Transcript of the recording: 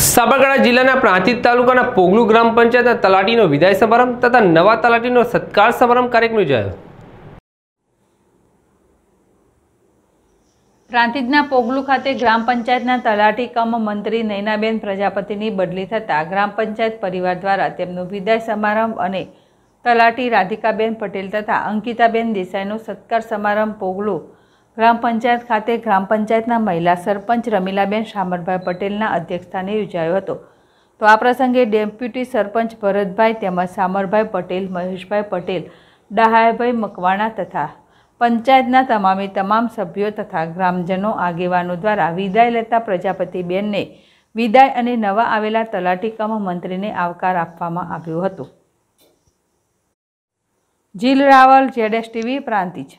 સાબરકાંઠા જિલ્લાના પ્રાંતિજ તાલુકાના પોગલુ ગ્રામ પંચાયતના તલાટીનો વિદાય સમારંભ તથા નવા તલાટીનો સત્કાર સમારંભ કાર્યક્રમ યોજાયો. પ્રાંતિજના પોગલુ ખાતે ગ્રામ પંચાયતના તલાટી કમ મંત્રી નૈનાબેન પ્રજાપતિની બદલી થતાં ગ્રામ પંચાયત પરિવાર દ્વારા તેમનો વિદાય સમારંભ અને તલાટી રાધિકાબેન પટેલ તથા અંકિતાબેન દેસાઈનો સત્કાર સમારંભ પોગલુ ગ્રામ પંચાયત ખાતે ગ્રામ પંચાયતના મહિલા સરપંચ રમીલાબેન શામળભાઈ પટેલના અધ્યક્ષસ્થાને યોજાયો હતો. તો આ પ્રસંગે ડેપ્યુટી સરપંચ ભરતભાઈ તેમજ શામળભાઈ પટેલ, મયેશભાઈ પટેલ, ડહાયભાઈ મકવાણા તથા પંચાયતના તમામે તમામ સભ્યો તથા ગ્રામજનો આગેવાનો દ્વારા વિદાય લેતા પ્રજાપતિબેનને વિદાય અને નવા આવેલા તલાટી કમ મંત્રીને આવકાર આપવામાં આવ્યો હતો. જીલ રાવલ, ZSTV, પ્રાંતિજ.